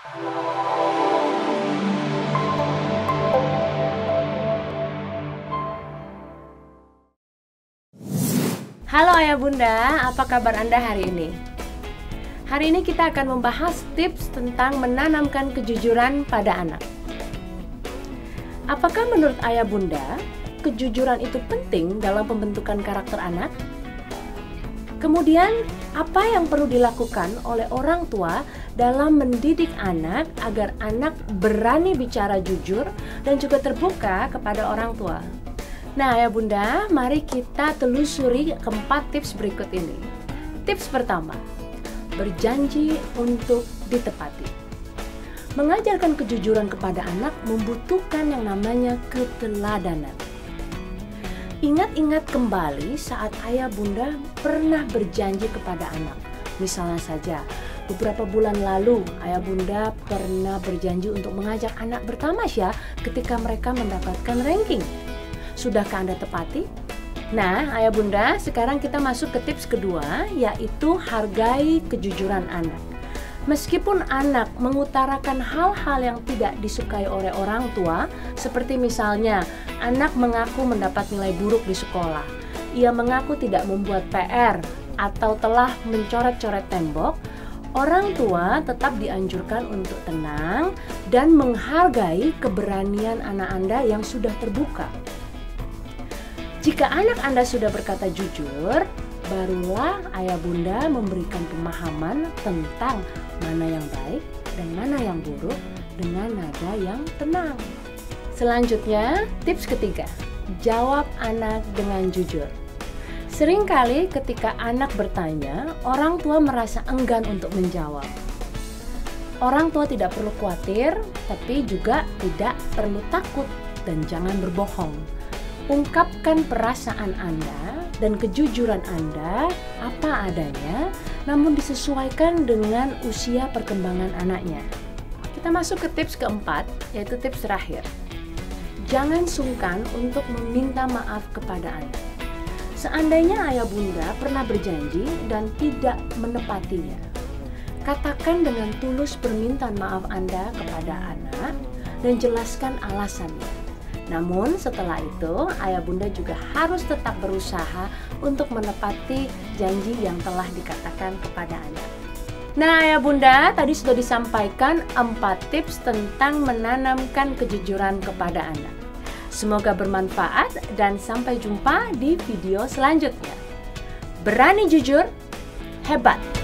Halo Ayah Bunda, apa kabar Anda hari ini? Hari ini kita akan membahas tips tentang menanamkan kejujuran pada anak. Apakah menurut Ayah Bunda, kejujuran itu penting dalam pembentukan karakter anak? Kemudian, apa yang perlu dilakukan oleh orang tua dalam mendidik anak agar anak berani bicara jujur dan juga terbuka kepada orang tua? Nah Ayah Bunda, mari kita telusuri keempat tips berikut ini. Tips pertama, berjanji untuk ditepati. Mengajarkan kejujuran kepada anak membutuhkan yang namanya keteladanan. Ingat-ingat kembali saat Ayah Bunda pernah berjanji kepada anak. Misalnya saja, beberapa bulan lalu Ayah Bunda pernah berjanji untuk mengajak anak bertamasya ketika mereka mendapatkan ranking. Sudahkah Anda tepati? Nah, Ayah Bunda, sekarang kita masuk ke tips kedua, yaitu hargai kejujuran anak. Meskipun anak mengutarakan hal-hal yang tidak disukai oleh orang tua, seperti misalnya anak mengaku mendapat nilai buruk di sekolah, ia mengaku tidak membuat PR, atau telah mencoret-coret tembok, orang tua tetap dianjurkan untuk tenang dan menghargai keberanian anak Anda yang sudah terbuka. Jika anak Anda sudah berkata jujur, barulah Ayah Bunda memberikan pemahaman tentang mana yang baik dan mana yang buruk dengan nada yang tenang. Selanjutnya, tips ketiga, jawab anak dengan jujur. Seringkali ketika anak bertanya, orang tua merasa enggan untuk menjawab. Orang tua tidak perlu khawatir, tapi juga tidak perlu takut dan jangan berbohong. Ungkapkan perasaan Anda dan kejujuran Anda apa adanya, namun disesuaikan dengan usia perkembangan anaknya. Kita masuk ke tips keempat, yaitu tips terakhir. Jangan sungkan untuk meminta maaf kepada anak. Seandainya Ayah Bunda pernah berjanji dan tidak menepatinya, katakan dengan tulus permintaan maaf Anda kepada anak dan jelaskan alasannya. Namun setelah itu, Ayah Bunda juga harus tetap berusaha untuk menepati janji yang telah dikatakan kepada anak. Nah Ayah Bunda, tadi sudah disampaikan 4 tips tentang menanamkan kejujuran kepada anak. Semoga bermanfaat dan sampai jumpa di video selanjutnya. Berani jujur, hebat!